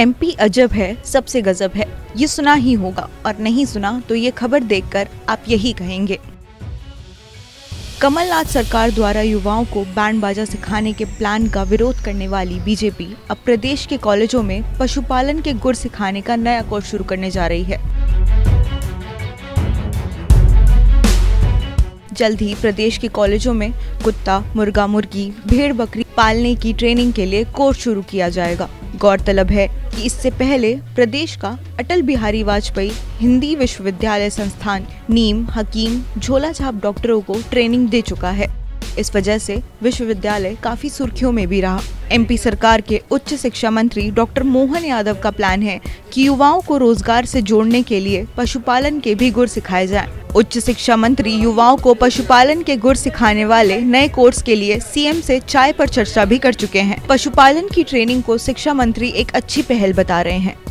MP अजब है, सबसे गजब है, ये सुना ही होगा और नहीं सुना तो ये खबर देखकर आप यही कहेंगे। कमलनाथ सरकार द्वारा युवाओं को बैंड बाजा सिखाने के प्लान का विरोध करने वाली बीजेपी अब प्रदेश के कॉलेजों में पशुपालन के गुर सिखाने का नया कोर्स शुरू करने जा रही है। जल्द ही प्रदेश के कॉलेजों में कुत्ता, मुर्गा, मुर्गी, भेड़, बकरी पालने की ट्रेनिंग के लिए कोर्स शुरू किया जाएगा। गौरतलब है कि इससे पहले प्रदेश का अटल बिहारी वाजपेयी हिंदी विश्वविद्यालय संस्थान नीम, हकीम, झोलाछाप डॉक्टरों को ट्रेनिंग दे चुका है। इस वजह से विश्वविद्यालय काफी सुर्खियों में भी रहा। MP सरकार के उच्च शिक्षा मंत्री डॉक्टर मोहन यादव का प्लान है कि युवाओं को रोजगार से जोड़ने के लिए पशुपालन के भी गुर सिखाए जाएं। उच्च शिक्षा मंत्री युवाओं को पशुपालन के गुर सिखाने वाले नए कोर्स के लिए CM से चाय पर चर्चा भी कर चुके हैं। पशुपालन की ट्रेनिंग को शिक्षा मंत्री एक अच्छी पहल बता रहे हैं।